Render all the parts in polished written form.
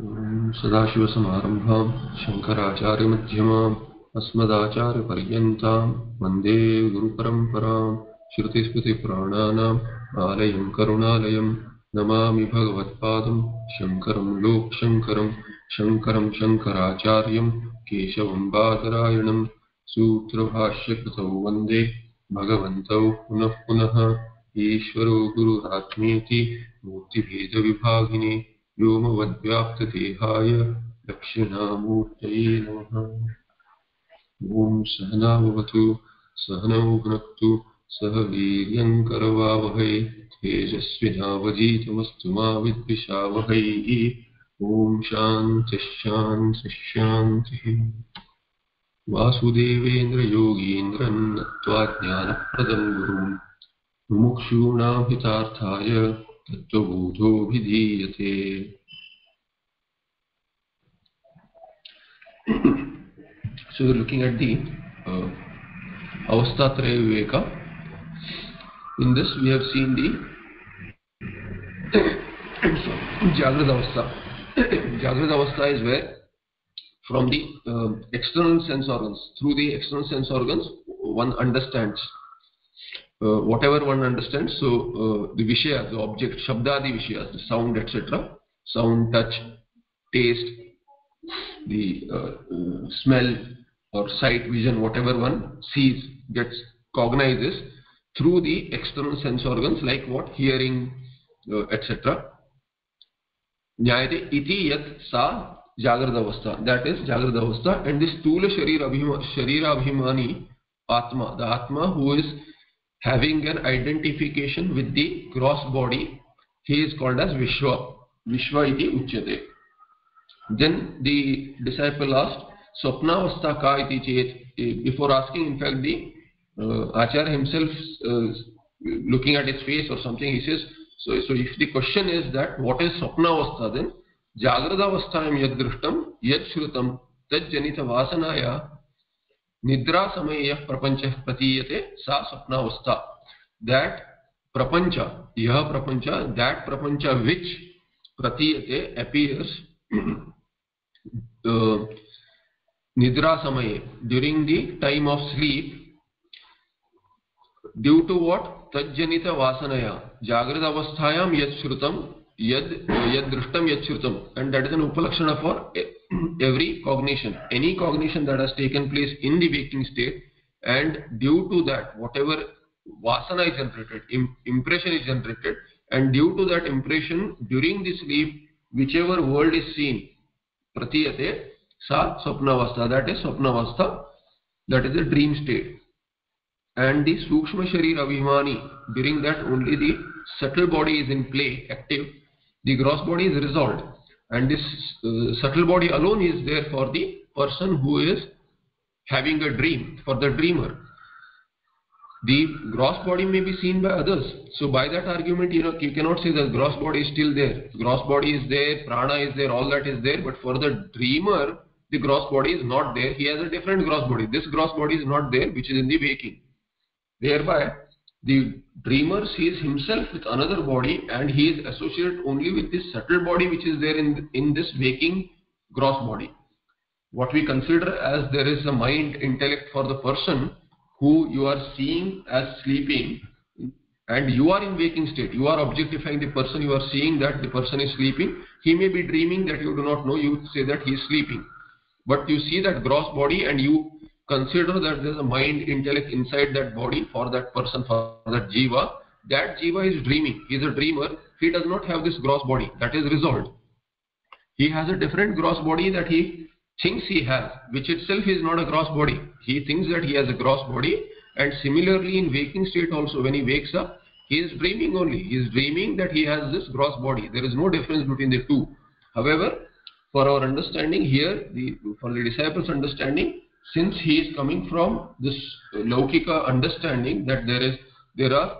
सदाशिव समारंभां शंकराचार्य मध्यमां अस्मदाचार्य पर्यन्तां वंदे गुरु परंपरां श्रुति स्मृति प्राणानां आलयं करुणालयं नमामि भगवत्पादं शंकरं लोकशंकरं शंकरं शंकराचार्यं केशवं बादरायणं सूत्रभाष्यकृतौ वंदे भगवन्तौ पुनः पुनः ईश्वरो गुरुरात्मेति मूर्तिभेद विभागिने व्योमवद्व्याप्तदेहाय दक्षिणामूर्तये नमः। ॐ सहना भवतु सहनौ भुनक्तु सह वीर्यं करवावहै तेजस्विनावधीतमस्तु मा विद्विषावहै। ॐ शान्तिः शान्तिः शान्तिः। वासुदेवेन्द्र योगीन्द्रं दत्त्वा ज्ञानप्रदं गुरुं मुमुक्षूणां हितार्थाय तत्त्वबोधोऽभिधीयते। So we're looking at the Avastatraya Viveka. In this we have seen the Jagrat Avastha. Jagrat Avastha is where from the external sense organs, through the external sense organs one understands whatever one understands. So the Vishaya, the object, Shabdadi Vishayas, the sound etc, sound, touch, taste, the smell or sight, vision, whatever one sees, gets, cognizes through the external sense organs like what? Hearing, etc. Nyayate iti yat sa jagrad avastha. That is jagrad avastha. And this Tula Sharira Abhimani Atma, the Atma who is having an identification with the gross body, he is called as Vishwa. Vishwa iti uchyate. Then the disciple asked, Swapnavastha ka iti chet? Before asking, in fact, the Acharya himself, looking at his face or something, he says, so if the question is that what is Swapnavastha, then Jagradavasthayam yad drishtam yad shrutam tad janita vasanaya nidra samayah prapancha pratiyate sa Swapnavastha. That prapancha, yah prapancha, that prapancha which pratiyate appears nidra samaye, during the time of sleep, due to what? Tajjanita vasanaya, jagrad avasthayam yad shrutam yad drishtam yad shrutam. And that is an upalakshana for every cognition, any cognition that has taken place in the waking state, and due to that whatever vasana is generated, impression is generated, and due to that impression during the sleep whichever world is seen, pratiyate sa Swapnavastha. That is Swapnavastha, that is the dream state. And the Sukshma Sharira Abhimani, during that only the subtle body is in play, active, the gross body is resolved, and this subtle body alone is there for the person who is having a dream, for the dreamer. The gross body may be seen by others. So by that argument, you cannot say that gross body is still there. Gross body is there, prana is there, all that is there. But for the dreamer, the gross body is not there. He has a different gross body. This gross body is not there, which is in the waking. Thereby, the dreamer sees himself with another body, and he is associated only with this subtle body, which is there in this waking gross body. What we consider as there is a mind, intellect for the person who you are seeing as sleeping, and you are in waking state, you are objectifying the person, you are seeing that the person is sleeping, he may be dreaming that you do not know, you say that he is sleeping. But you see that gross body and you consider that there is a mind, intellect inside that body for that person, for that jiva. That jiva is dreaming, he is a dreamer, he does not have this gross body, that is resolved. He has a different gross body that he thinks he has, which itself is not a gross body. He thinks that he has a gross body, and similarly in waking state also, when he wakes up, he is dreaming only. He is dreaming that he has this gross body. There is no difference between the two. However, for our understanding here, for the disciples' understanding, since he is coming from this Laukika understanding that there are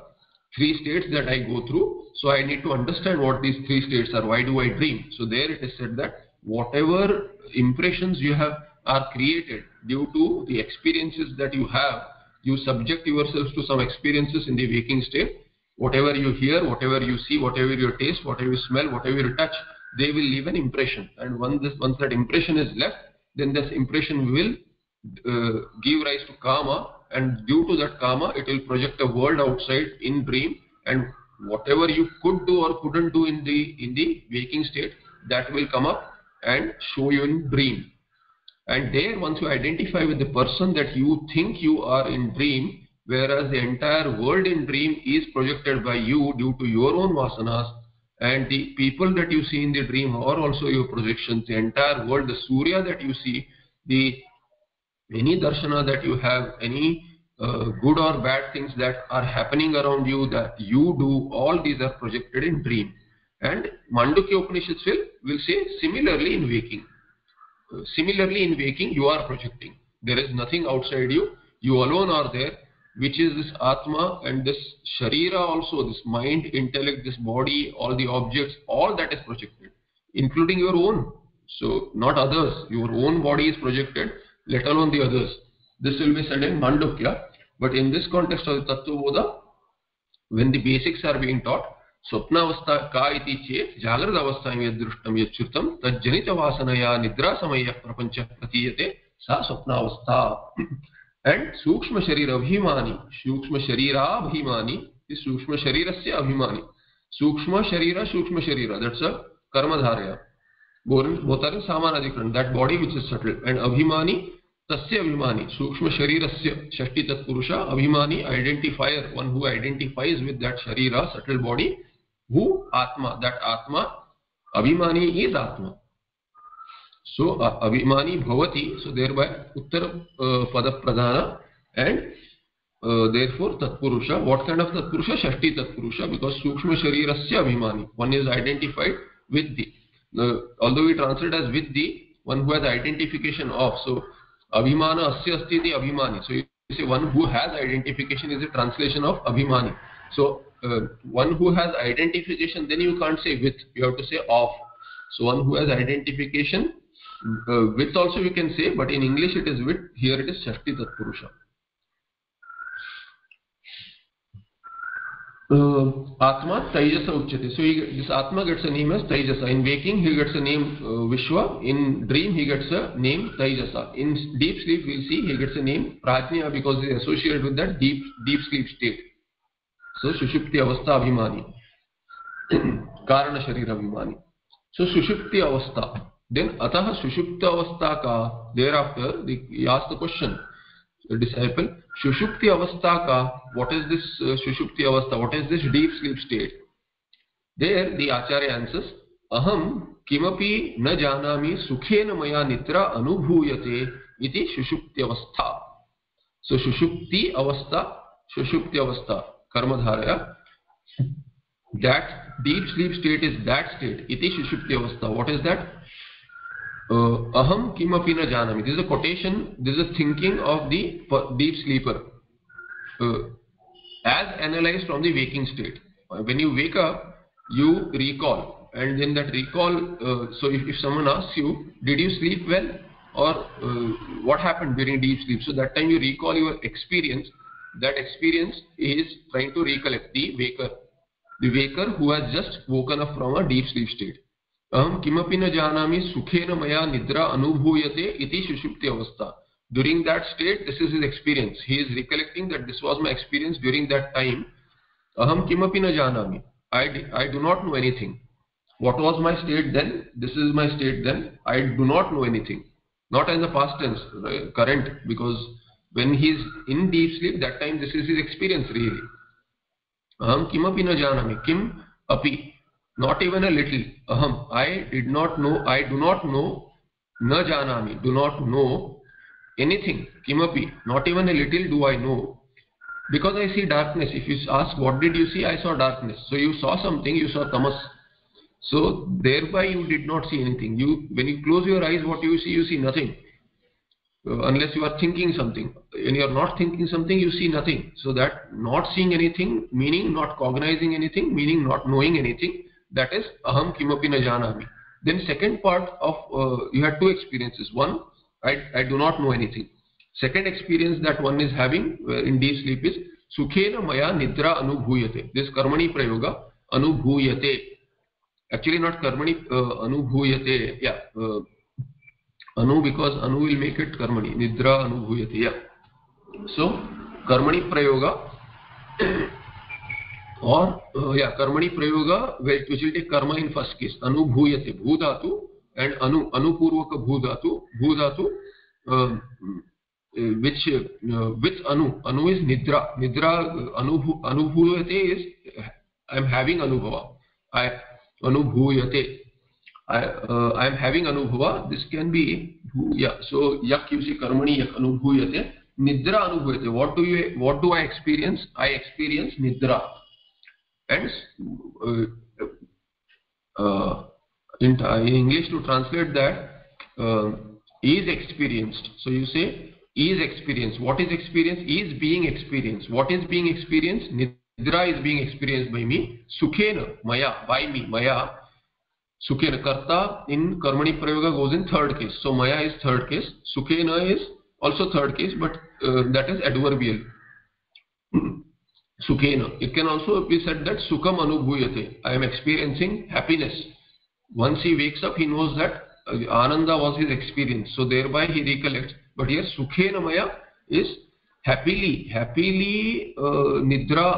three states that I go through, so I need to understand what these three states are. Why do I dream? So there it is said that whatever impressions you have are created due to the experiences that you have. You subject yourselves to some experiences in the waking state. Whatever you hear, whatever you see, whatever you taste, whatever you smell, whatever you touch, they will leave an impression, and once that impression is left, then this impression will give rise to karma, and due to that karma it will project the world outside in dream, and whatever you could do or couldn't do in the waking state, that will come up and show you in dream. And there, once you identify with the person that you think you are in dream, whereas the entire world in dream is projected by you due to your own vasanas, and the people that you see in the dream are also your projections. The entire world, the surya that you see, any darshana that you have, any good or bad things that are happening around you that you do, all these are projected in dream. And Mandukya Upanishad will say similarly in waking. You are projecting. There is nothing outside you. You alone are there, which is this Atma and this Sharira also, this mind, intellect, this body, all the objects, all that is projected, including your own. So not others. Your own body is projected, let alone the others. This will be said in Mandukya, but in this context of the Tattva Bodha, when the basics are being taught, Swapnavastha ka iti chet jagradavastha yadrushtam yachurtam tajjanita vasanaya nidra samaya prapancha pratiyate sa swapnavastha. And Sukshma Sharira Abhimani, is Sukshma Sharirasya Abhimani. Sukshma Sharira, that's a Karmadharaya. Both are in Samanadikran, that body which is subtle. And Abhimani, Tasya Abhimani, Sukshma Sharirasya, Shashti Tat Purusha, Abhimani, identifier, one who identifies with that Sharira, subtle body, who? Atma, that Atma, Abhimani is Atma. So Abhimani Bhavati, so thereby Uttara Pada Pradhana, and therefore Tat Purusha. What kind of Tat Purusha? Shashti Tat Purusha, because Sukshma Sharirasya Abhimani, one is identified with the. Although we translate as with the, one who has identification of. So Abhimana Asya Asti the Abhimani. So you say one who has identification is a translation of Abhimani. So one who has identification, then you can't say with, you have to say of. So one who has identification, with also you can say, but in English it is with, here it is Shashti Tat Purusha. Atma Taijasa Uchyate. So this Atma gets a name as Taijasa. In waking he gets a name Vishwa. In dream he gets a name Taijasa. In deep sleep we'll see he gets a name Prajna, because he is associated with that deep sleep state. So Sushupti Avastha Abhimani. Karana Sharira Abhimani. So Sushupti Avastha. Then Ataha Sushupta Avastha Ka. Thereafter he asked the question. The disciple, Sushupti Avastha Ka, what is this Sushupti Avastha, what is this deep sleep state? There the Acharya answers, Aham Kimapi Na Janami Sukhena Maya Nitra Anubhuyate Iti Sushupti Avastha. So Sushupti Avastha, Karmadharaya, that deep sleep state is that state, Iti Sushupti Avastha. What is that? Aham Kimapi Na Janami. This is a quotation, this is a thinking of the deep sleeper, as analyzed from the waking state. When you wake up, you recall, and then that recall, so if someone asks you, did you sleep well, or what happened during deep sleep, so that time you recall your experience. That experience is trying to recollect the waker who has just woken up from a deep sleep state. Aham Kimapi Na Janami Sukhena Maya Nidra Anubhuyate Iti Sushupti Avastha. During that state, this is his experience. He is recollecting that this was my experience during that time. Aham Kimapi Na Janami. I do not know anything. What was my state then? This is my state then. I do not know anything. Not as a past tense, current, because when he is in deep sleep, that time this is his experience really. Aham Kimapi Na Janami. Kim Api. Not even a little. Aham, I do not know, na janami, do not know anything. Kimapi, not even a little do I know. Because I see darkness. If you ask, what did you see? I saw darkness. So you saw something, you saw tamas. So thereby you did not see anything. When you close your eyes, what you see nothing. Unless you are thinking something. When you are not thinking something, you see nothing. So that not seeing anything, meaning not cognizing anything, meaning not knowing anything. That is Aham Kimapi Na Janami. Then second part of, you had two experiences. One, I do not know anything. Second experience that one is having in deep sleep is Sukhena Maya Nidra Anubhuyate. This Karmani Prayoga Anubhuyate. Actually, not Karmani Anu Bhuyate. Yeah. Anu, because Anu will make it Karmani. Nidra Anu Bhuyate. Yeah. So, Karmani Prayoga or, yeah, Karmani Prayoga, which will take Karma in first case. Anu Bhuyate. Bhudatu and Anu. Anu Purvaka Bhudatu. Bhudatu. Which anu is nidra anubhuyate is I am having anubhava. I am having anubhava. This can be yeah. So yak you see karmani yak anubhuyate nidra anubhuyate. What do I experience? I experience nidra. And in English to translate that is experienced. So you say. Is experience. What is experience? Is being experienced. What is being experienced? Nidra is being experienced by me. Sukhena, maya, by me, maya. Sukhena, karta in Karmani Prayoga goes in third case. So maya is third case. Sukhena is also third case, but that is adverbial. Sukhena. It can also be said that Sukham anubhuyate. I am experiencing happiness. Once he wakes up, he knows that Ananda was his experience. So thereby he recollects. But here Sukhena Maya is happily Nidra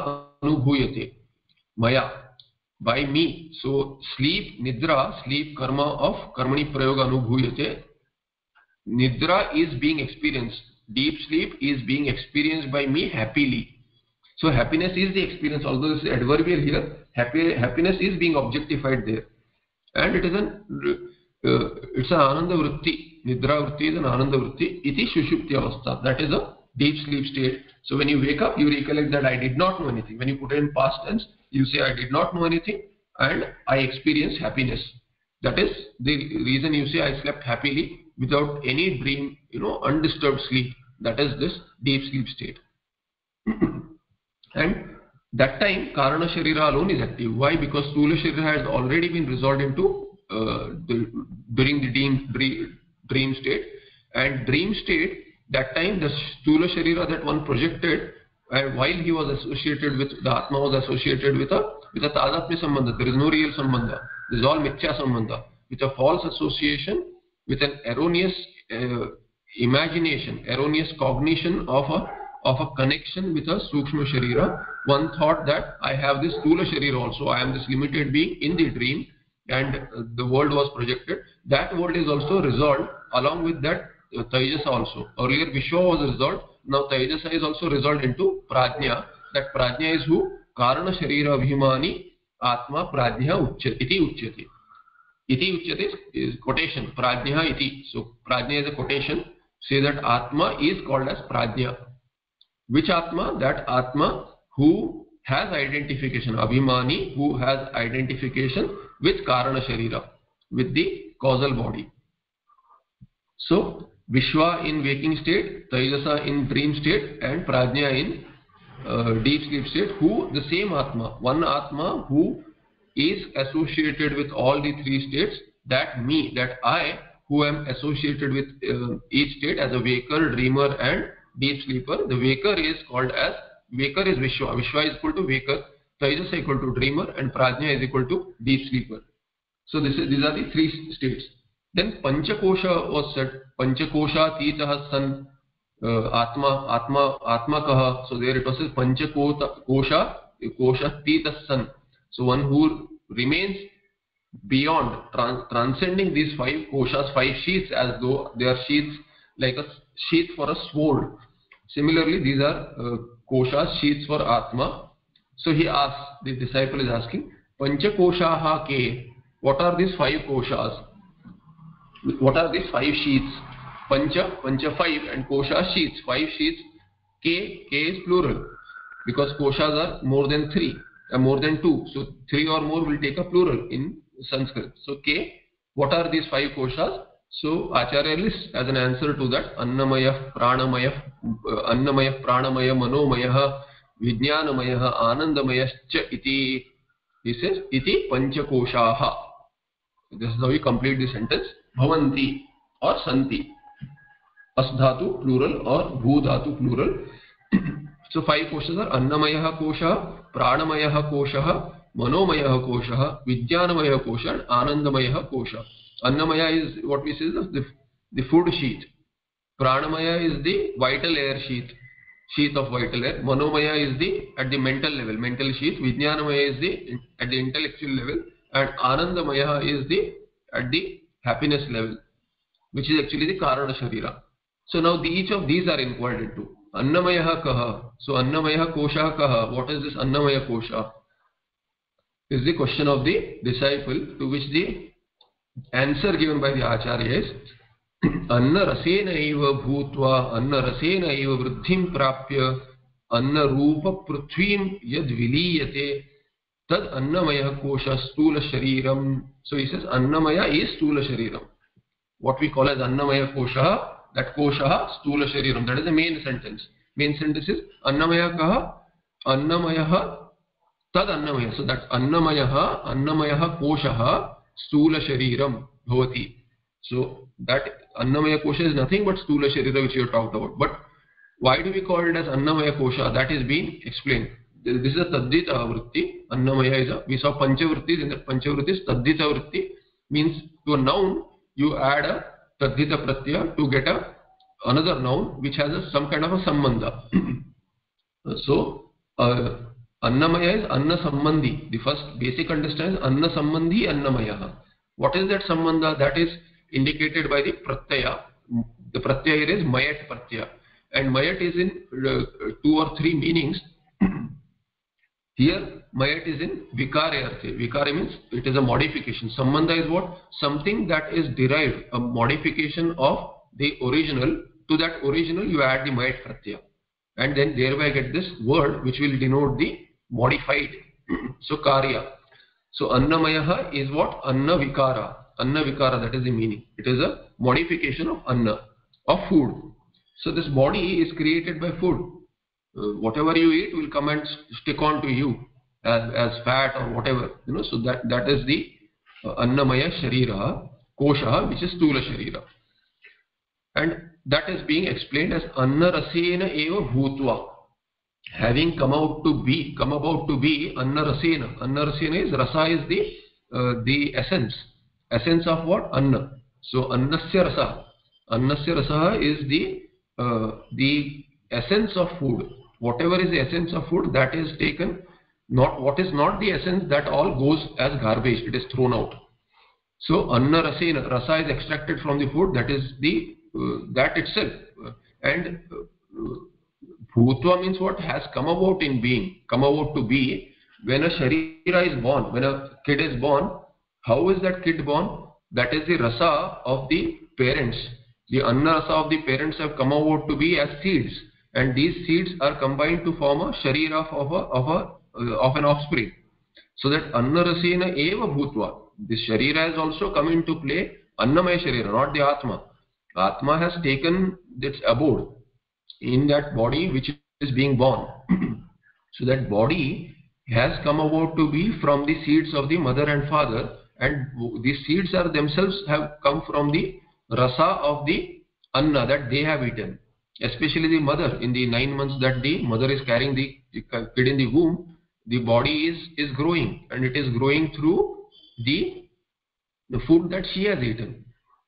Anubhuyate Maya by me. So sleep, Nidra, sleep karma of Karmani Prayoga Anubhuyate. Nidra is being experienced. Deep sleep is being experienced by me happily. So happiness is the experience, although this is adverbial here. Happiness is being objectified there. And it is an Ananda Vritti. Nidra Vritti is an Ananda Vritti. Iti Sushupti Avastha. That is a deep sleep state. So when you wake up, you recollect that I did not know anything. When you put it in past tense, you say I did not know anything and I experienced happiness. That is the reason you say I slept happily without any dream, undisturbed sleep. That is this deep sleep state. And that time, Karana Sharira alone is active. Why? Because Stula Sharira has already been resolved into during the dream state, and dream state that time the Stula Sharira that one projected, and while he was associated with the Atma, was associated with a Tadatmya Sambandha. There is no real Sambandha. This is all Mithya Sambandha with a false association, with an erroneous imagination, erroneous cognition of a connection with a Sukshma Sharira. One thought that I have this Stula Sharira also, I am this limited being in the dream, and the world was projected. That world is also resolved along with that Taijasa also. Earlier Vishwa was resolved, now Taijasa is also resolved into Prajna. That Prajna is who? Karana Sharira Abhimani Atma Prajna Iti Uchyati. Iti Uchyati is quotation. Prajna Iti. So Prajna is a quotation. Say that Atma is called as Prajna. Which Atma? That Atma who has identification. Abhimani who has identification with Karana Sharira, with the causal body. So, Vishwa in waking state, Taijasa in dream state, and Prajna in deep sleep state, who the same Atma, one Atma who is associated with all the three states, that me, that I, who am associated with each state as a waker, dreamer and deep sleeper. The waker is Vishwa. Vishwa is equal to waker. Taijasa is equal to dreamer and Prajna is equal to deep sleeper. So these are the three states. Then Panchakosha was said. Panchakosha titaha san atma kaha. So there it was says Panchakosha titaha san. So one who remains beyond, transcending these five koshas, five sheaths, as though they are sheaths like a sheath for a sword. Similarly, these are koshas, sheaths for Atma. So he asks, the disciple is asking, Panchakoshaha ke? What are these five koshas? What are these five sheets? Pancha five, and kosha sheets, five sheets. K is plural because koshas are more than three, more than two. So three or more will take a plural in Sanskrit. So K, what are these five koshas? So Acharya lists as an answer to that, Annamaya, Pranamaya, Manomaya, Vijnanamaya, Anandamaya iti. He says iti panchakoshaha. This is how you complete the sentence. Bhavanti or santi. Asdhatu plural or bhudhatu plural. So five koshas are Annamaya kosha, प्राणमयः कोशः, मनोमयः कोशः, विज्ञानमयः कोशः, and आनंदमयः कोशः. Annamaya is what we say is the food sheath. Pranamaya is the vital air sheath of vital air. Manomaya is at the mental level, mental sheath. Vijnanamaya is at the intellectual level, and Anandamaya is at the happiness level, which is actually the Karana Sharira. So now each of these are inquired into. Annamaya kaha? So Annamaya kosha kaha? What is this Annamaya kosha? Is the question of the disciple, to which the answer given by the Acharya is Anna rasena eva bhutva, Anna rasena eva vriddhim prapya, Anna rupa prithvim yad viliyate, tad Annamaya kosha stula shariram. So he says Annamaya is stula shariram. What we call as Annamaya kosha, that kosha stula shariram. That is the main sentence. Main sentence is Annamaya kaha, Annamaya tad Annamaya. So that Annamaya kosha Stula Shariram Bhavati. So that Annamaya Kosha is nothing but Stula Sharira, which you talked about. But why do we call it as Annamaya Kosha? That is being explained. This is a Taddita Vritti. Annamaya is a, we saw Panchavrittis, in the Panchavrittis Taddita Vritti means to a noun you add a Taddita Pratyaya to get another noun which has some kind of a Sambandha. So Annamaya is Anna Sambandhi. The first basic understanding is Anna Sambandhi Annamaya. What is that Sambandha? That is indicated by the Pratyaya. The Pratyaya here is Mayat Pratyaya. And Mayat is in two or three meanings. Here Mayat is in Vikarayarthe. Vikara means it is a modification. Sambandha is what? Something that is derived, a modification of the original. To that original you add the Mayat Pratyaya. And then thereby get this word which will denote the modified. So karya. So Annamaya is what? Anna vikara. Anna vikara, that is the meaning. It is a modification of anna, of food. So this body is created by food. Whatever you eat will come and stick on to you as fat or whatever. So that is the Annamaya Sharira Kosha, which is Stula Sharira. And that is being explained as Anna Rasena Eva Bhutva. Having come about to be Anna Rasena. Anna Rasena is Rasa, is the essence. Essence of what? Anna. So Annasya Rasa. Annasya Rasa is the essence of food. Whatever is the essence of food, that is taken. Not what is not the essence, that all goes as garbage. It is thrown out. So Anna Rasena. Rasa is extracted from the food. That is the that itself. And Bhutva means what? Has come about in being, come about to be. When a Sharira is born, when a kid is born, how is that kid born? That is the Rasa of the parents. The Anna Rasa of the parents have come about to be as seeds, and these seeds are combined to form a Sharira of an offspring. So that Anna Rasena Eva Bhutva, this Sharira has also come into play. Annamaya Sharira, not the Atma. Atma has taken its abode in that body which is being born. So that body has come about to be from the seeds of the mother and father, and these seeds are themselves have come from the Rasa of the Anna that they have eaten. Especially the mother, in the 9 months that the mother is carrying the kid in the womb, the body is growing, and it is growing through the food that she has eaten.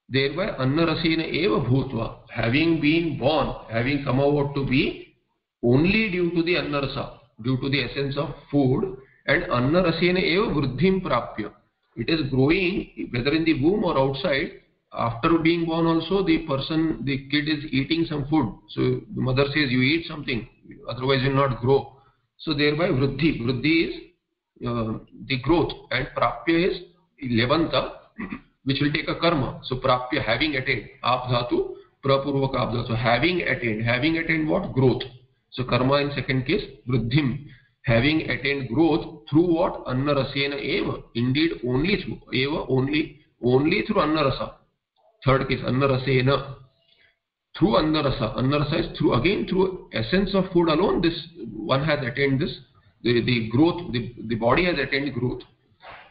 Thereby Anna Rasena Eva Bhutva, having been born, having come out to be only due to the Anna Rasa, due to the essence of food. And Anna Rasena Eva Vriddhim Prapya, it is growing whether in the womb or outside. After being born also, the kid is eating some food. So the mother says you eat something, otherwise you will not grow. So thereby Vriddhi is the growth, and Prapya is Levanta, which will take a karma. So Prapya, having attained. Aapdhatu, Prapurvaka Aapdhatu. So having attained. Having attained what? Growth. So karma in second case, Vriddhim. Having attained growth through what? Anna Rasena Eva. Indeed, only through Eva, only through Anna Rasa. Third case, Anna Rasena. Through Anna Rasa. Anna Rasa is through essence of food alone, this one has attained this. The growth, the body has attained growth.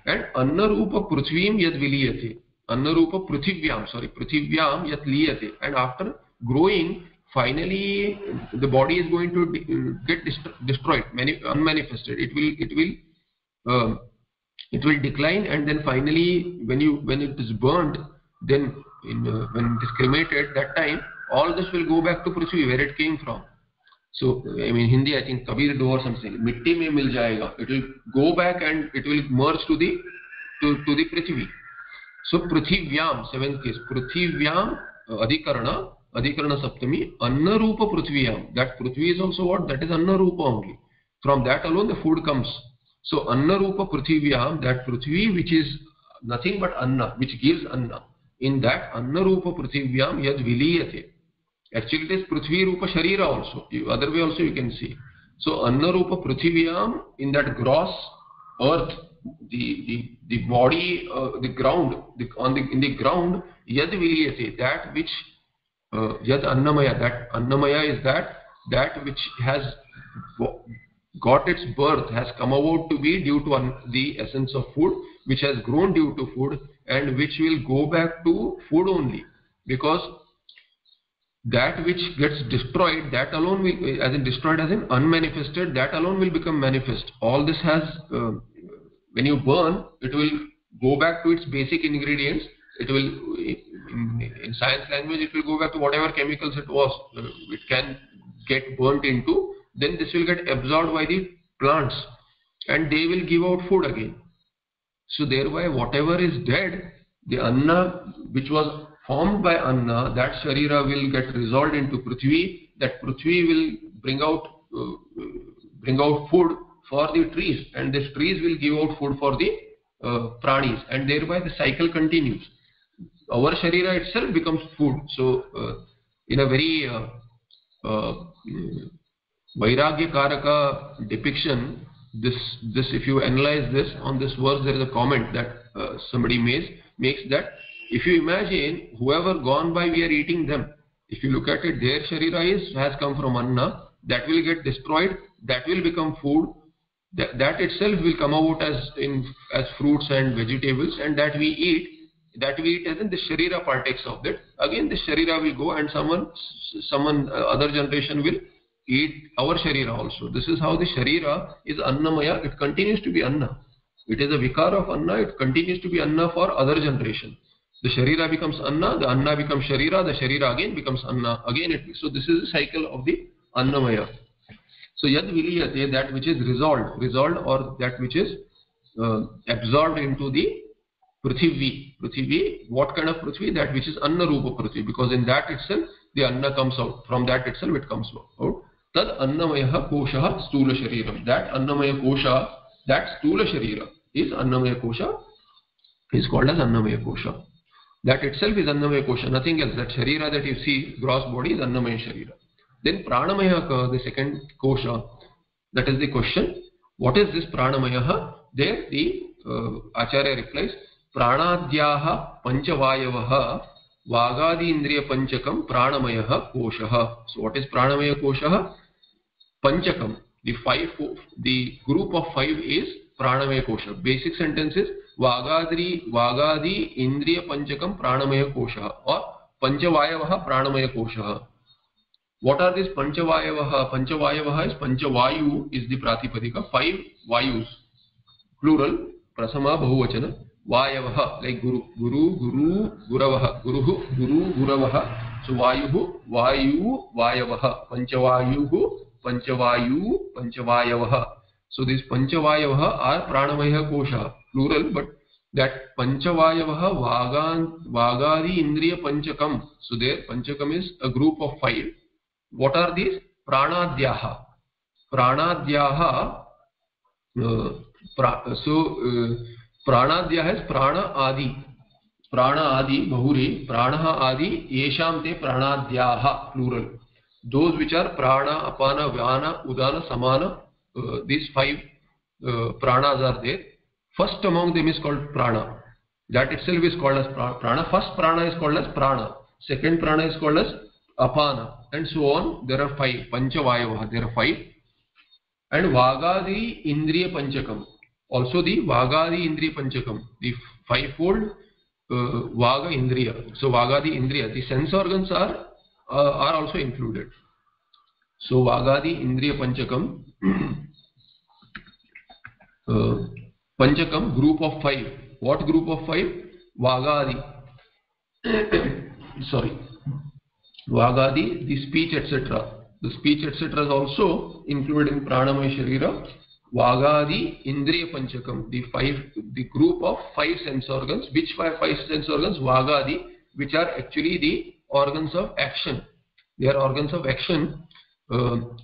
And Anna Rupa Prithvim Yad Viliyate. Annarupa Prithivyam, yat liyate. And after growing finally the body is going to get destroyed, unmanifested. It will decline, and then finally when it is burnt, then when it is cremated, that time all this will go back to Prithvi where it came from. So I mean, Hindi, I think Kabir Do or something, mitti mein mil jayega. It will go back and it will merge to the Prithvi. So Prithivyam, seventh case, Prithivyam Adhikarana Saptami, Anna Rupa Prithviyam. That Prithvi is also what? That is Anna Rupa only. From that alone the food comes. So Anna Rupa Prithviyam, that Prithvi which is nothing but Anna, which gives Anna. In that Anna Rupa Prithivyam Yad Viliyate. Actually it is Prithvi Rupa Sharira also. Other way also you can see. So Anna Rupa Prithviyam, in that gross earth, the body, the ground, in the ground, Yad Viliyate, that which Yad Annamaya, that Annamaya is that which has got its birth, has come about to be due to the essence of food, which has grown due to food, and which will go back to food only, because that which gets destroyed, that alone will, as in destroyed as in unmanifested, that alone will become manifest. All this has, when you burn, it will go back to its basic ingredients. It will, in science language, it will go back to whatever chemicals it was, it can get burnt into. Then this will get absorbed by the plants and they will give out food again. So thereby whatever is dead, the Anna which was formed by Anna, that Sharira will get resolved into Prithvi. That Prithvi will bring out food for the trees, and these trees will give out food for the pranis, and thereby the cycle continues. Our Sharira itself becomes food. So in a very Vairagya Karaka depiction, this if you analyze this, on this verse there is a comment that somebody makes that if you imagine whoever gone by, we are eating them. If you look at it, their Sharira has come from Anna, that will get destroyed, that will become food, that itself will come out as fruits and vegetables, and that we eat. That we eat as in the Sharira partakes of that. Again the Sharira will go, and someone other generation will eat our Sharira also. This is how the Sharira is Annamaya. It continues to be Anna. It is a vikar of Anna. It continues to be Anna for other generation. The Sharira becomes Anna. The Anna becomes Sharira. The Sharira again becomes Anna. Again it. So this is the cycle of the Annamaya. So Yad Viliyate, that which is resolved or that which is absorbed into the Prithvi. Prithvi, what kind of Prithvi? That which is Anna Rupa Prithvi, because in that itself the Anna comes out. From that itself it comes out. Tad Annamaya Kosha Stula Sharira. That Annamaya Kosha, that Stula Sharira is Annamaya Kosha, is called as Annamaya Kosha. That itself is Annamaya Kosha, nothing else. That Sharira that you see, gross body, is Annamaya Sharira. Then Pranamaya, the second Kosha, that is the question. What is this Pranamaya? There the Acharya replies, Pranadhyaha Panchavayavaha Vagadi Indriya Panchakam Pranamaya Koshaha. So what is Pranamaya Koshaha? Panchakam. The group of five is Pranamaya Kosha. Basic sentence is Vagadi Indriya Panchakam Pranamaya Koshaha or Panchavayavaha Pranamaya Koshaha. What are these Panchavayavaha? Panchavayavaha is Panchavayu is the Pratipadika. Five Vayus. Plural. Prasama Bahuvachana. Vayavaha, like Guru, Guravaha. Guru, Guravaha. So Vayuhu, Vayu, Vayavaha. Panchavayuhu, Panchavayu, Panchavayavaha. So these Panchavayavaha are Pranamaya Kosha. Plural, but that Panchavayavaha, Vagadi Indriya Panchakam. So there Panchakam is a group of five. What are these? Pranadhyaha. Pranadhyaha. Pranadhyaha is Prana Adi. Prana Adi, Bahuri. Pranaha Adi, Yesham te Pranadhyaha. Plural. Those which are Prana, Apana, Vyana, Udana, Samana. These five Pranas are there. First among them is called Prana. That itself is called as Prana. First Prana is called as Prana. Second Prana is called as Apana, and so on. There are five. Panchavayavaha, there are five. And Vagadi Indriya Panchakam. Also the Vagadi Indriya Panchakam, the fivefold Vaga Indriya. So Vagadi Indriya, the sense organs are are also included. So Vagadi Indriya Panchakam, Panchakam group of 5. What group of 5? Vagadi. Sorry. Vagadi, the speech etc. The speech etc. is also included in Pranamaya Sharira. Vagadi Indriya Panchakam, the group of 5 sense organs. Which 5 sense organs? Vagadi, which are actually the organs of action. They are organs of action. What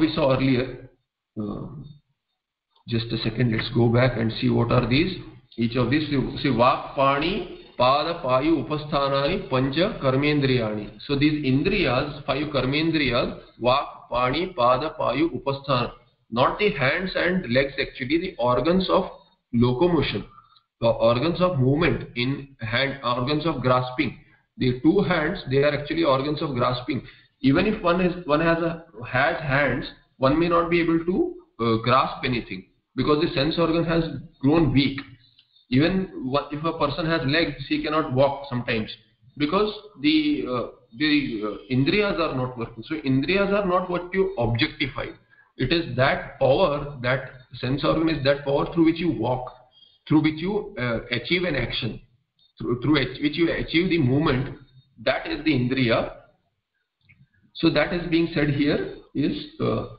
we saw earlier. Just a second, let's go back and see what are these. Each of these, see, Vak, Pani, Pada, Payu, Upasthanani, Pancha, Karmendriyani. So these Indriyas, 5 Karmendriyas, Vak, Pani, Pada, Payu, Upasthana. Not the hands and legs actually, the organs of locomotion, the organs of movement in hand, organs of grasping. The 2 hands, they are actually organs of grasping. Even if one has hands, one may not be able to grasp anything because the sense organ has grown weak. Even if a person has legs, he cannot walk sometimes because the indriyas are not working. So indriyas are not what you objectify. It is that power, that sense organ is that power through which you walk, through which you achieve an action, through which you achieve the movement. That is the indriya. So that is being said here is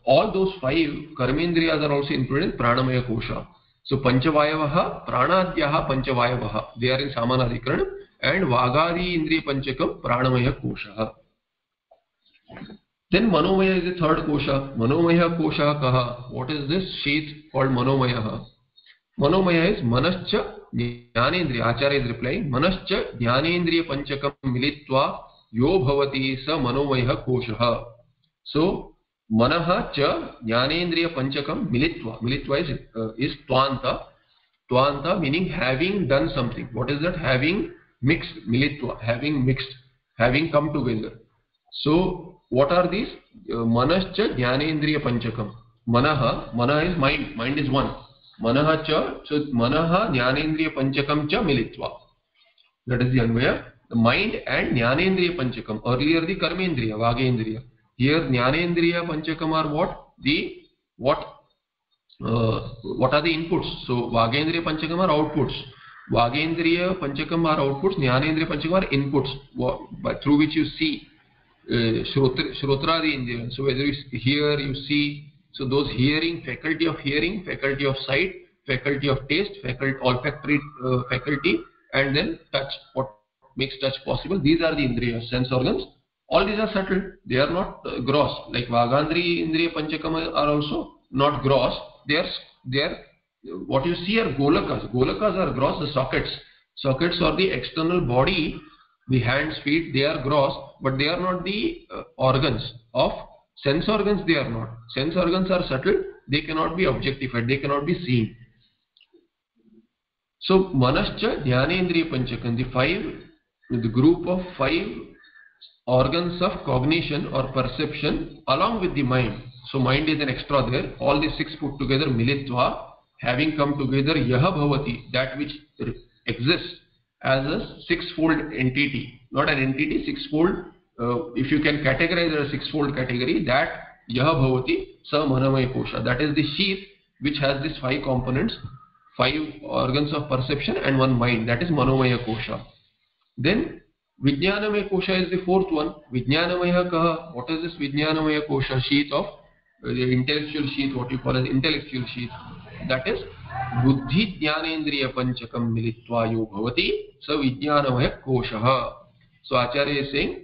all those 5 karmendriyas are also included in pranamaya kosha. So panchavayavaha, pranadhyaha panchavayavaha, they are in samanadhikaran, and vagadi indriya panchakam pranamaya kosha. Then manomaya is the 3rd kosha. Manomaya kosha kaha? What is this sheath called manomaya? Manomaya is manascha jnanendriya. Acharya is replying, manascha jnanendriya panchakam militva yo bhavati sa manomaya kosha. So manaha cha jnanendriya panchakam militva. Militva is tvanta. Tvanta meaning having done something. What is that? Having mixed. Militva, having mixed, having come together. So what are these? Manascha jnanendriya panchakam. Manaha, manaha is mind. Mind is one. Manaha cha, so manaha jnanendriya panchakam cha militva. That is the anvaya. The mind and jnanendriya panchakam. Earlier the karmendriya, vagendriya. Here jnanendriya panchakam are what? What are the inputs? So vagendriya panchakam are outputs. Vagendriya panchakam are outputs. Jnanendriya panchakam are inputs, through which you see. Shrotradi indriya. So whether you hear, you see. So those hearing, faculty of hearing, faculty of sight, faculty of taste, olfactory faculty, and then touch. What makes touch possible? These are the indriya, sense organs. All these are subtle, they are not gross. Like Vagandri Indriya Panchakam are also not gross. They are what you see are golakas. Golakas are gross, the sockets. Sockets are the external body, the hands, feet, they are gross, but they are not the organs of sense organs. They are not. Sense organs are subtle, they cannot be objectified, they cannot be seen. So Manascha Dhyanendriya Panchakam, the group of 5 organs of cognition or perception along with the mind. So mind is an extra there. All the 6 put together, militva, having come together, yaha bhavati, that which exists as a 6-fold entity. Not an entity, 6-fold, if you can categorize it as a 6-fold category, that yaha bhavati sa manamaya kosha. That is the sheath which has these 5 components, 5 organs of perception and 1 mind. That is manomaya kosha. Then Vijnanamaya kosha is the 4th one. Vijnanamaya kaha? What is this Vijnanamaya kosha? Sheath of the intellectual sheath, what you call as intellectual sheath. That is Buddhi Jnanendriya Panchakam Militva Yo Bhavati Sa Vijnanamaya kosha. So Acharya is saying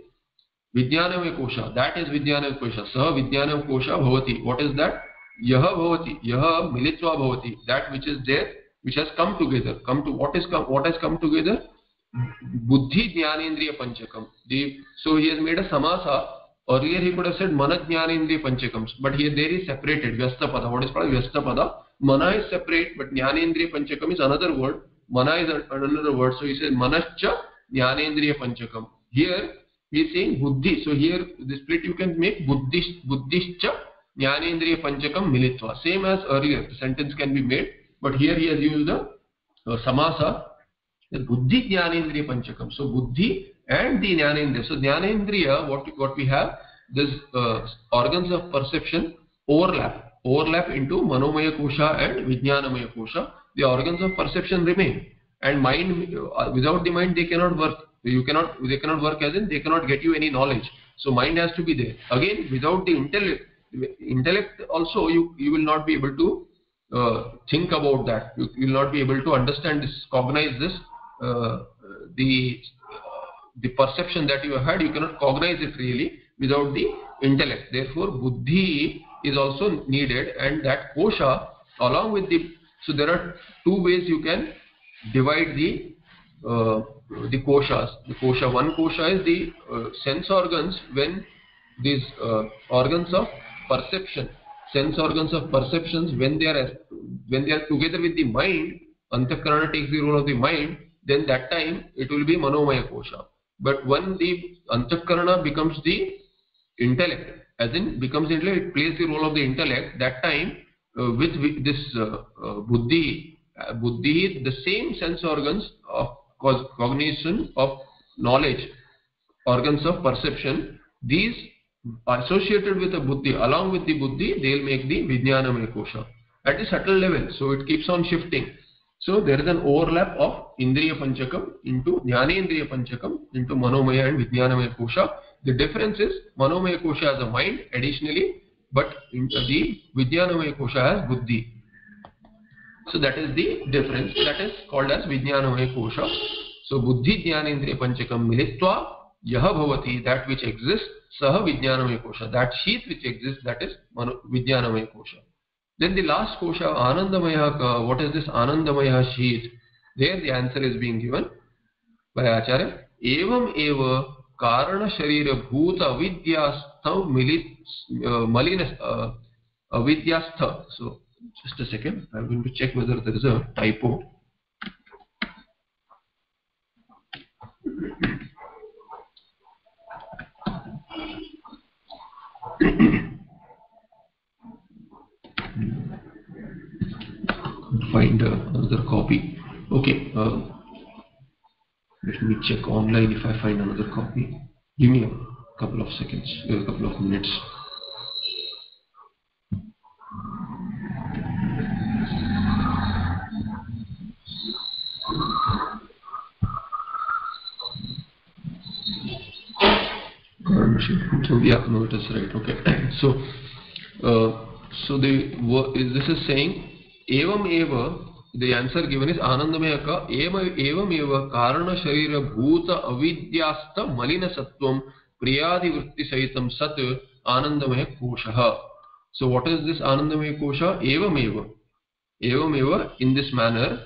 Vijnanamaya kosha. That is Vijnanamaya kosha. Sa Vijnanamaya kosha bhavati. What is that? Yaha bhavati. Yaha militva bhavati. That which is there, which has come together. What has come together? Buddhi Jnanendriya Panchakam. So he has made a samasa. Earlier he could have said Mana Jnanendriya Panchakam, but here there is separated. Vyastapada. What is called Vyastapada? Mana is separate, but Jnanendriya Panchakam is another word. Mana is another word. So he says Manascha Jnanendriya Panchakam. Here he is saying Buddhi. So here the split you can make Buddhischa Jnanendriya Panchakam Militva. Same as earlier. The sentence can be made, but here he has used the samasa. Buddhi Jnanendriya Panchakam. So Buddhi and the Jnanendriya. So Jnanendriya, what we have, this organs of perception overlap into Manomaya Kosha and Vijnanamaya Kosha. The organs of perception remain, and mind, without the mind they cannot work. They cannot work, as in they cannot get you any knowledge. So mind has to be there. Again, without the intellect also you will not be able to think about that. You will not be able to understand this, cognize this, the perception that you had. You cannot cognize it really without the intellect. Therefore, buddhi is also needed, and that kosha along with the. So there are two ways you can divide the koshas. The kosha, one kosha is the sense organs, when these organs of perception, sense organs of perceptions, when they are together with the mind, Antakarana takes the role of the mind, then that time it will be Manomaya Kosha. But when the Antakarana becomes the intellect, it plays the role of the intellect, that time with this buddhi, the same sense organs of cognition, of knowledge, organs of perception, these associated with the buddhi, along with the buddhi, they will make the Vijnanamaya Kosha at a subtle level. So it keeps on shifting. So there is an overlap of Indriya Panchakam into Jnanendriya Panchakam into Manomaya and Vijnanamaya Kosha. The difference is Manomaya Kosha has a mind additionally, but the Vijnanamaya Kosha has buddhi. So that is the difference. That is called as Vijnanamaya Kosha. So buddhi Jnanendriya Panchakam militva yaha bhavati, that which exists, saha Vijnanamaya Kosha, that sheath which exists, that is Vijnanamaya Kosha. Then the last kosha, Anandamaya. What is this Anandamaya sheath? There the answer is being given by Acharya. Evam eva karana sharira bhuta vidyastha malina vidyastha. So just a second, I am going to check whether there is a typo. Find another copy. Okay, let me check online if I find another copy. Give me a couple of seconds, a couple of minutes. Yeah, no, it is right. Okay. So this is saying evam eva, the answer given is Anandamaya ka evam eva karana sharira bhuta avidyasta malina sattvam priyadi vritti sahitam sat Anandamaya kosha. So what is this Anandamaya kosha? Evam eva, in this manner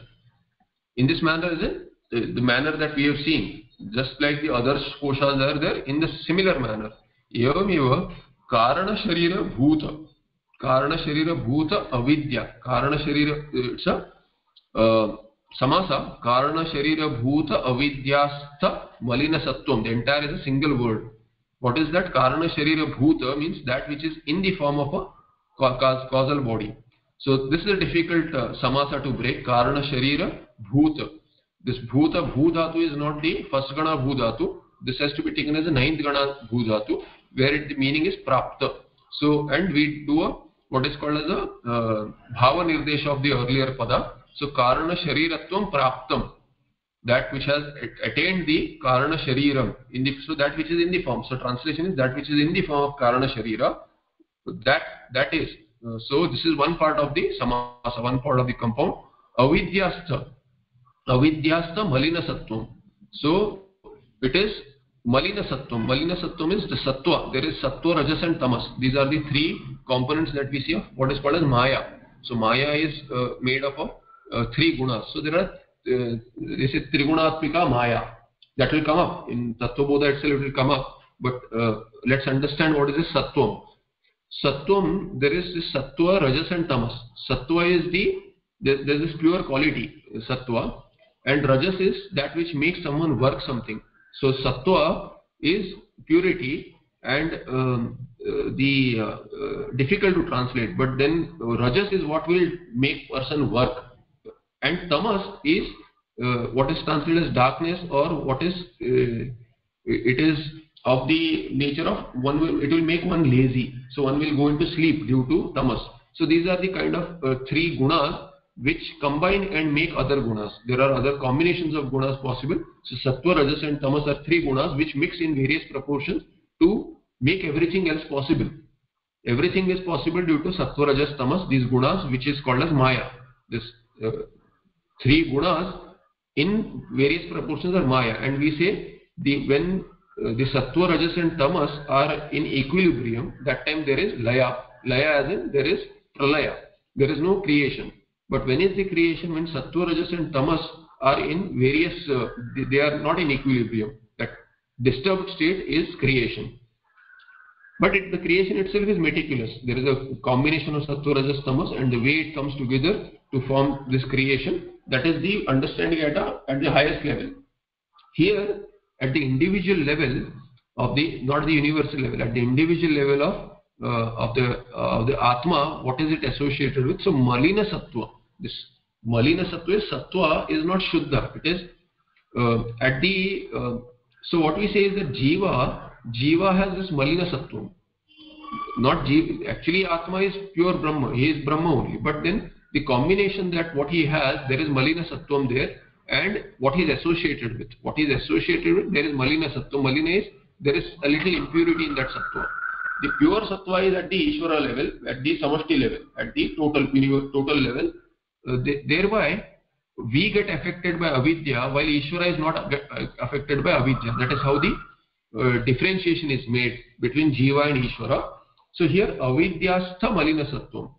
is it the manner that we have seen, just like the other koshas are there in the similar manner. Evam eva karana sharira bhuta avidya. Karana sharira, it's a samasa. Karana sharira bhuta avidyastha malina sattvam. The entire is a single word. What is that? Karana sharira bhuta means that which is in the form of a causal body. So this is a difficult samasa to break. Karana sharira bhuta. This bhuta bhudhatu is not the first gana bhudhatu. This has to be taken as a ninth gana bhudhatu, where the meaning is prapta. So, and we do what is called as a bhava nirdesh of the earlier pada. So, karana shariratvam praptam, that which has attained the karana shariram, so that which is in the form. So, translation is that which is in the form of karana sharira. That is. So, this is one part of the samasa, one part of the compound. Avidyastha malina sattvam. So, it is Malina Sattvam is the Sattva. There is Sattva, Rajas and Tamas. These are the three components that we see of what is called as Maya. So Maya is made up of three gunas. So there are, they say Trigunatmika Maya. That will come up. In Tattva Bodha itself it will come up. But let's understand what is this Sattvam. Sattvam, there is this Sattva, Rajas and Tamas. Sattva is there is this pure quality, Sattva. And Rajas is that which makes someone work something. So sattva is purity, and difficult to translate. But then rajas is what will make person work, and tamas is what is translated as darkness, or what is It is of the nature of one will, it will make one lazy, so one will go into sleep due to tamas. So these are the kind of three gunas which combine and make other gunas. There are other combinations of gunas possible. So sattva, rajas and tamas are three gunas which mix in various proportions to make everything else possible. Everything is possible due to sattva, rajas, tamas, these gunas, which is called as maya. This three gunas in various proportions are maya, and we say when the sattva, rajas and tamas are in equilibrium, that time there is laya. Laya as in there is pralaya, there is no creation. But when is the creation? When sattva, rajas and tamas are in various, they are not in equilibrium. That disturbed state is creation. But the creation itself is meticulous. There is a combination of sattva, rajas, tamas, and the way it comes together to form this creation. That is the understanding at the highest level. Here, at the individual level of the, not the universal level, at the individual level of the Atma, what is it associated with? So malina sattva. This malina sattva is not Shuddha. It is so what we say is that Jiva has this malina sattva. Not Jiva. Actually Atma is pure Brahma. He is Brahma only. But then the combination that what he has, there is malina sattvam there, and what he is associated with. What he is associated with, there is malina sattva. Malina is, there is a little impurity in that sattva. The pure sattva is at the Ishvara level, at the Samashti level, at the total level. Thereby, we get affected by avidya, while Ishvara is not affected by avidya. That is how the differentiation is made between Jiva and Ishvara. So here, avidyastha malina sattvam.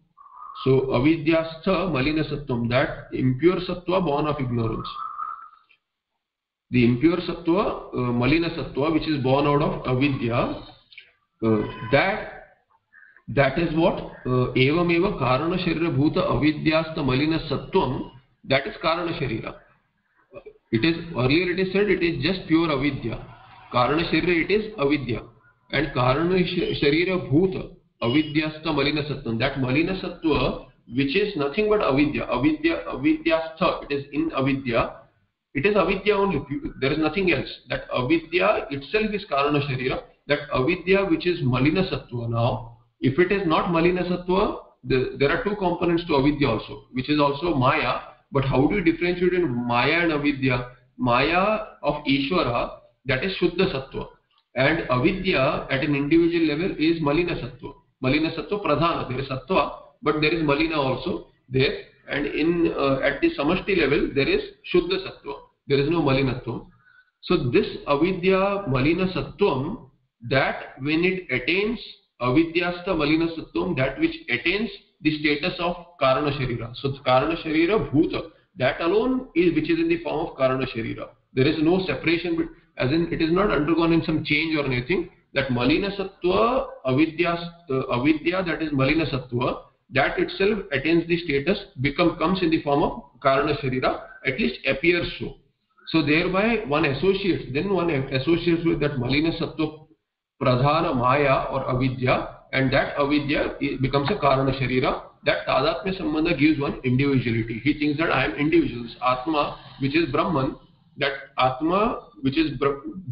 So avidyastha malina sattvam, that impure sattva born of ignorance. The impure sattva, malina sattva, which is born out of avidya, that is what evam eva karana sharira bhuta avidyastha malina sattvam, that is karana sharira. It is, earlier it is said, it is just pure avidya. Karana sharira, it is avidya, and karana sharira bhuta avidyastha malina sattvam, that malina sattva which is nothing but avidya. Avidyastha, it is in avidya. It is avidya only, there is nothing else. That avidya itself is karana sharira. That avidya which is malina sattva now, if it is not malina sattva, there are two components to avidya also, which is also maya. But how do you differentiate in maya and avidya? Maya of Ishvara, that is Shuddha sattva, and avidya at an individual level is malina sattva. Malina sattva pradhana, there is sattva, but there is malina also there, and in at the samashti level there is Shuddha sattva, there is no malinatvam. So this avidya malina sattvam, that when it attains avidyastha malina sattvam, that which attains the status of karana sharira. So karana sharira bhuta, that alone is which is in the form of karana sharira. There is no separation, as in it is not undergone in some change or anything. That malina sattva avidya, that is malina sattva, that itself attains the status, comes in the form of karana sharira, at least appears so. So thereby one associates with that malina sattva pradhana maya or avidya, and that avidya becomes a karana sharira. That tadatmya sambandha gives one individuality. He thinks that I am individual. Atma, which is Brahman, that Atma which is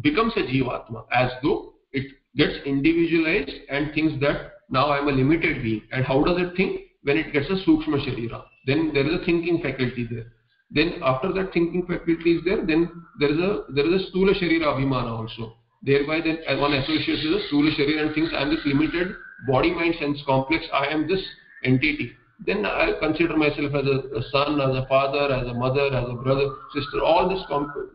becomes a Jivatma, as though it gets individualized and thinks that now I am a limited being. And how does it think? When it gets a sukshma sharira, then there is a thinking faculty there. Then after that thinking faculty is there, then there is a stula sharira abhimana also. Thereby then one associates with the Sula Sharira and thinks I am this limited body mind sense complex, I am this entity. Then I consider myself as a son, as a father, as a mother, as a brother, sister, all this.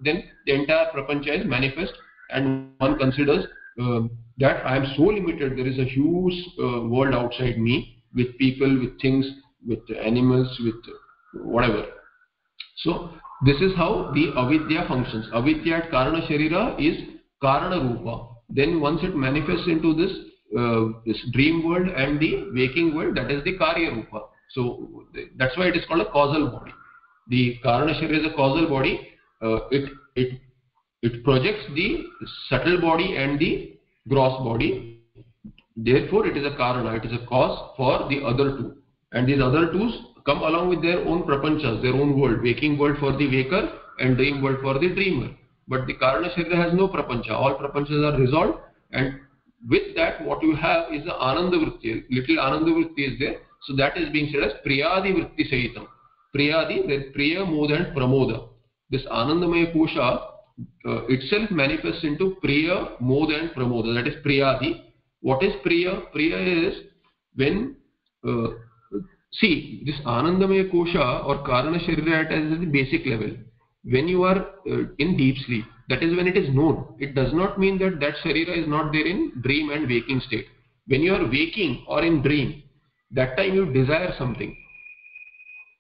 Then the entire prapancha is manifest, and one considers that I am so limited, there is a huge world outside me, with people, with things, with animals, with whatever. So this is how the avidya functions. Avidya at karana sharira is karana rupa. Then once it manifests into this dream world and the waking world, that is the karya rupa. So that's why it is called a causal body. The karana sharira is a causal body. It projects the subtle body and the gross body. Therefore, it is a karana. It is a cause for the other two, and these other two come along with their own prapanchas, their own world, waking world for the waker and dream world for the dreamer. But the Karana Sharira has no prapancha. All prapanchas are resolved, and with that what you have is the Ananda Vritti. Little Ananda Vritti is there. So that is being said as Priyadi Vritti Sahitam. Priyadi, then Priya, Moda and Pramoda. This Anandamaya Kosha itself manifests into Priya, Moda and Pramoda. That is Priyadi. What is Priya? Priya is when, see, this Anandamaya Kosha or Karana Sharira is at the basic level. When you are in deep sleep, that is when it is known. It does not mean that that Sharira is not there in dream and waking state. When you are waking or in dream, that time you desire something.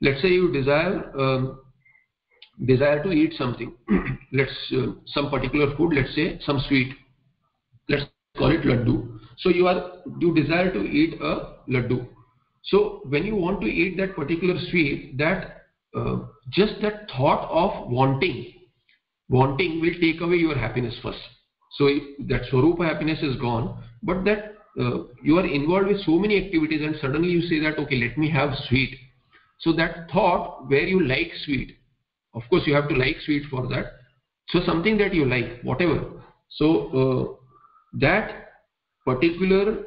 Let's say you desire to eat something. Some particular food. Let's say some sweet. Let's call it laddu. So you desire to eat a laddu. So when you want to eat that particular sweet, that just that thought of wanting will take away your happiness first. So that Swarupa happiness is gone, but that you are involved with so many activities and suddenly you say that, okay, let me have sweet. So that thought where you like sweet, of course you have to like sweet for that. So something that you like, whatever. So that particular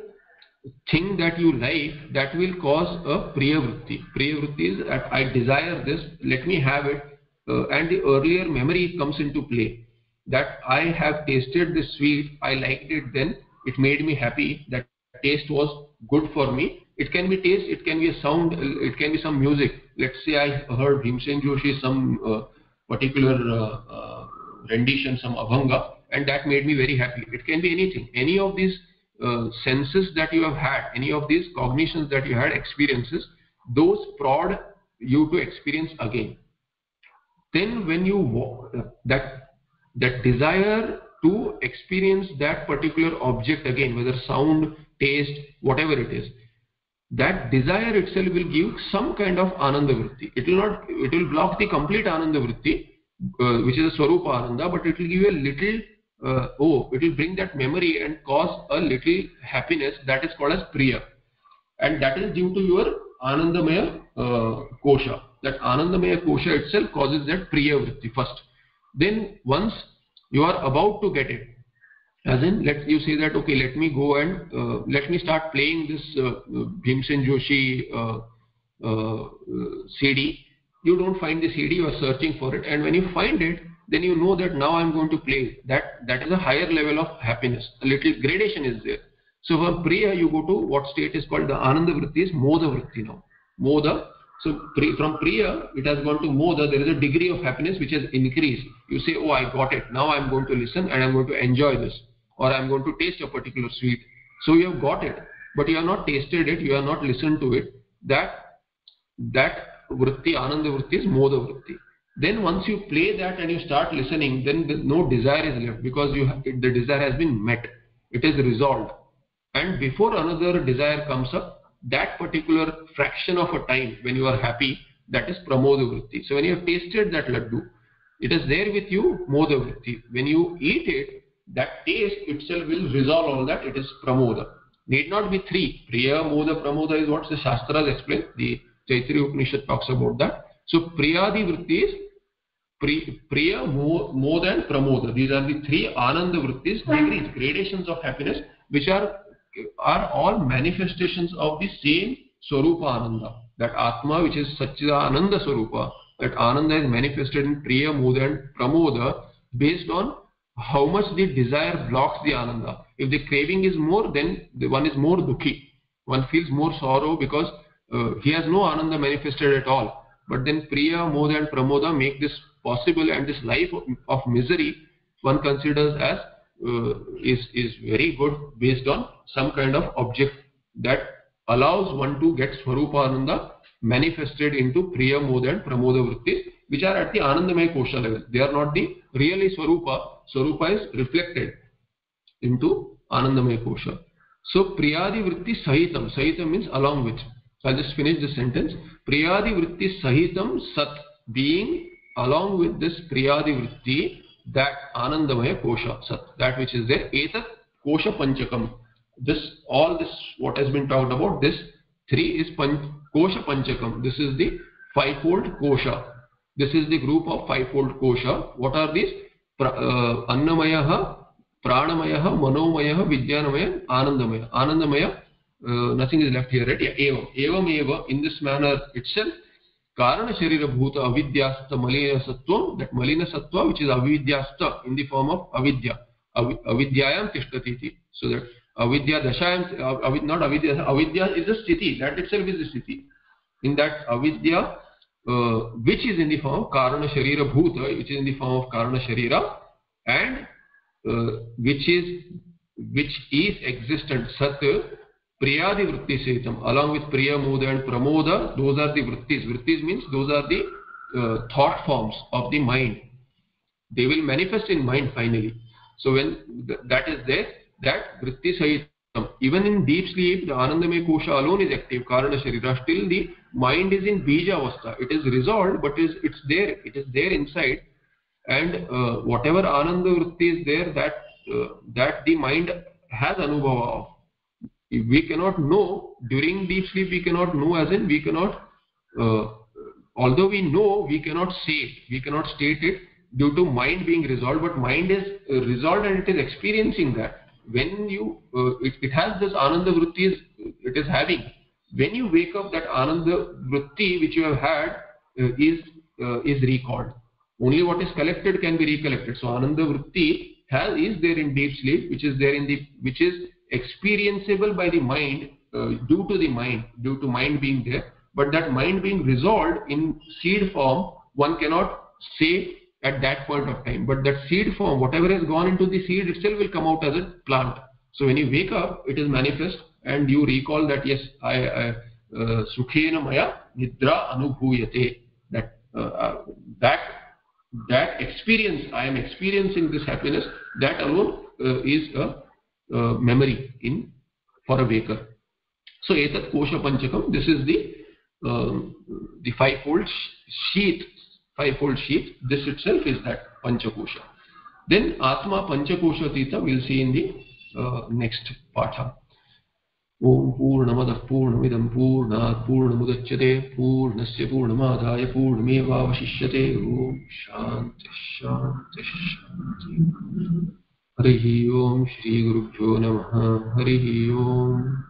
thing that you like, that will cause a Priya Vritti. Priya Vritti is that I desire this, let me have it, and the earlier memory comes into play. That I have tasted this sweet, I liked it then, it made me happy, that taste was good for me. It can be taste, it can be a sound, it can be some music. Let's say I heard Bhimsen Joshi, some particular rendition, some abhanga, and that made me very happy. It can be anything, any of these senses that you have had, any of these cognitions that you had, experiences, those prod you to experience again. Then when you walk, that desire to experience that particular object again, whether sound, taste, whatever it is, that desire itself will give some kind of Ananda Vritti. It will block the complete Ananda Vritti, which is a Swarupa Ananda, but it will give you a little. It will bring that memory and cause a little happiness, that is called as Priya, and that is due to your Anandamaya Kosha. That Anandamaya Kosha itself causes that Priya Vritti first. Then once you are about to get it, as in you say that, okay, let me go and let me start playing this Bhimsen Joshi CD. You don't find the CD, you are searching for it, and when you find it, then you know that now I'm going to play. That is a higher level of happiness. A little gradation is there. So from Priya you go to what state is called the Ananda Vritti is Moda Vritti now. Moda. So from Priya it has gone to Moda. There is a degree of happiness which has increased. You say, oh, I got it. Now I'm going to listen and I'm going to enjoy this. Or I'm going to taste a particular sweet. So you have got it. But you have not tasted it. You have not listened to it. That Vritti, Ananda Vritti is Moda Vritti. Then once you play that and you start listening, then no desire is left because the desire has been met. It is resolved. And before another desire comes up, that particular fraction of a time when you are happy, that is Pramoda Vritti. So when you have tasted that laddu, it is there with you, Moda Vritti. When you eat it, that taste itself will resolve all that. It is Pramoda. Need not be three. Priya, Moda, Pramoda is what the Shastras explain. The Taittiriya Upanishad talks about that. So Priyadi Vritti is Priya, Moda and Pramoda. These are the three Ananda Vrittis, degrees, gradations of happiness, which are all manifestations of the same Swarupa Ananda. That Atma, which is Satchidananda Swarupa, that Ananda is manifested in Priya, Moda and Pramoda based on how much the desire blocks the Ananda. If the craving is more, then one is more dukhi. One feels more sorrow because he has no Ananda manifested at all. But then Priya, Moda and Pramoda make this possible, and this life of misery one considers as is very good based on some kind of object that allows one to get Swarupa Ananda manifested into Priya, Moda and Pramoda Vrittis, which are at the Anandamaya Kosha level. They are not the really Swarupa. Swarupa is reflected into Anandamaya Kosha. So Priyadi Vritti Sahitam. Sahitam means along with. So I'll just finish this sentence. Priyadi Vritti Sahitam Sat, being along with this Priyadi Vritti, that Anandamaya Kosha Sat, that which is there, Etat Kosha Panchakam. All this what has been talked about, this three is Kosha Panchakam. This is the fivefold Kosha. This is the group of fivefold Kosha. What are these? Annamaya, Pranamaya, Manomaya, Vijnanamaya, Anandamaya. Anandamaya, nothing is left here, right? Evam. Evam eva, in this manner itself, Karana Sharira Bhuta Avidyasta Malina Sattvam, that Malina Sattva which is Avidyasta in the form of Avidya. Avidyayam Tishtatiti. So that Avidya Dashayam, not Avidya, Avidya is a Sthiti, that itself is a Sthiti. In that Avidya, which is in the form of Karana Sharira Bhuta, which is in the form of Karana Sharira, and which is existent Sat, Priyadi Vritti Setam, along with Priya, Moda and Pramoda, those are the Vrittis. Vrittis means those are the thought forms of the mind. They will manifest in mind finally. So when that is there, that Vritti Sahitam. Even in deep sleep, the Anandamaya Kosha alone is active, Karana Sharira. Still the mind is in Bija Avastha. It is resolved, but it is there inside. And whatever Ananda Vritti is there, that the mind has Anubhava of. We cannot know, during deep sleep we cannot know, as in we cannot, although we know, we cannot say it, we cannot state it due to mind being resolved, but mind is resolved and it is experiencing that. When you, it has this Ananda Vritti, it is having. When you wake up, that Ananda Vritti which you have had is recalled. Only what is collected can be recollected. So Ananda Vritti is there in deep sleep, which is experienceable by the mind, due to mind being there. But that mind being resolved in seed form, one cannot say at that point of time, but that seed form, whatever has gone into the seed itself will come out as a plant. So when you wake up, it is manifest and you recall that, yes, I Sukhena Maya Nidra Anubhuyate, that experience, I am experiencing this happiness, that alone is a memory for a waker. So Etat Kosha Panchakam, this is the fivefold sheath, this itself is that Panchakosha. Then Atma Panchakosha Tita we will see in the next Patha. Om Purnamadaಃ Purnamidam Purnat Purnamudachyate Purnasya Purnamadaya Purnameva Vashishyate. Om Shanti Shanti Shanti. Harihi Om Shri Gurubhyo Namaha. Harihi Om.